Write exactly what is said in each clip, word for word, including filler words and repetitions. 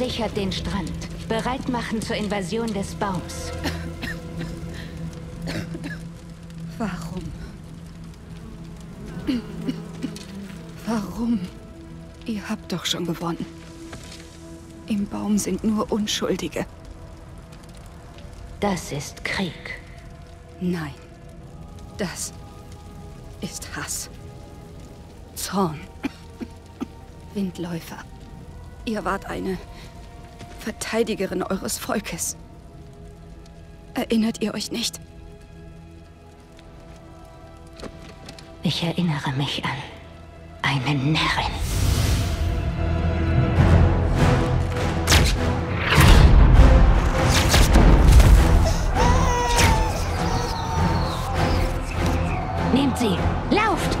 Sichert den Strand. Bereit machen zur Invasion des Baums. Warum? Warum? Ihr habt doch schon gewonnen. Im Baum sind nur Unschuldige. Das ist Krieg. Nein. Das ist Hass. Zorn. Windläufer. Ihr wart eine Verteidigerin eures Volkes. Erinnert ihr euch nicht? Ich erinnere mich an eine Närrin. Nehmt sie! Lauft!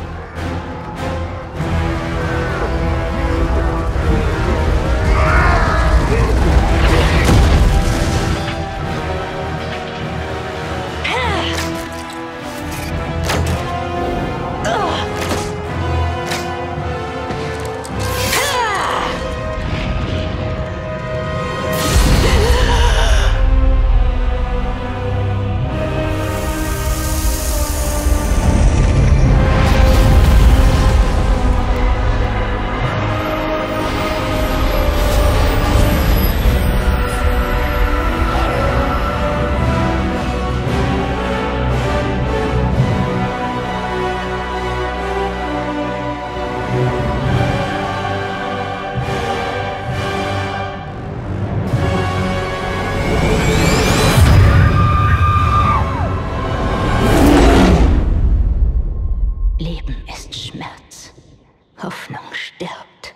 Hoffnung stirbt.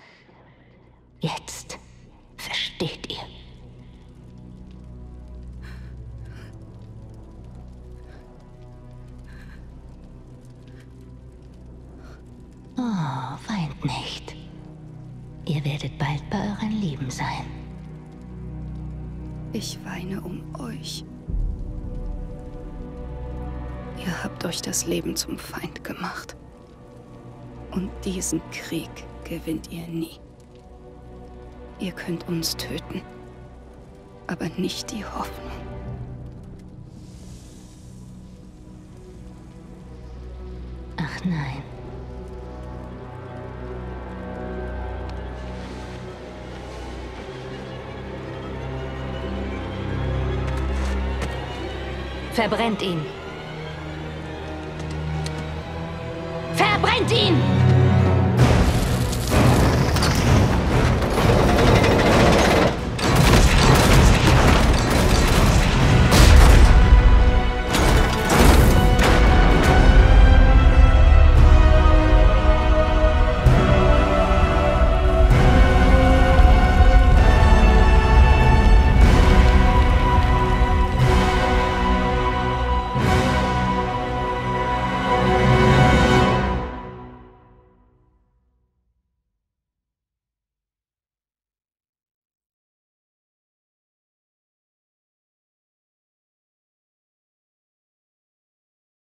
Jetzt versteht ihr. Oh, weint nicht. Ihr werdet bald bei euren Lieben sein. Ich weine um euch. Ihr habt euch das Leben zum Feind gemacht. Und diesen Krieg gewinnt ihr nie. Ihr könnt uns töten, aber nicht die Hoffnung. Ach nein. Verbrennt ihn! Verbrennt ihn!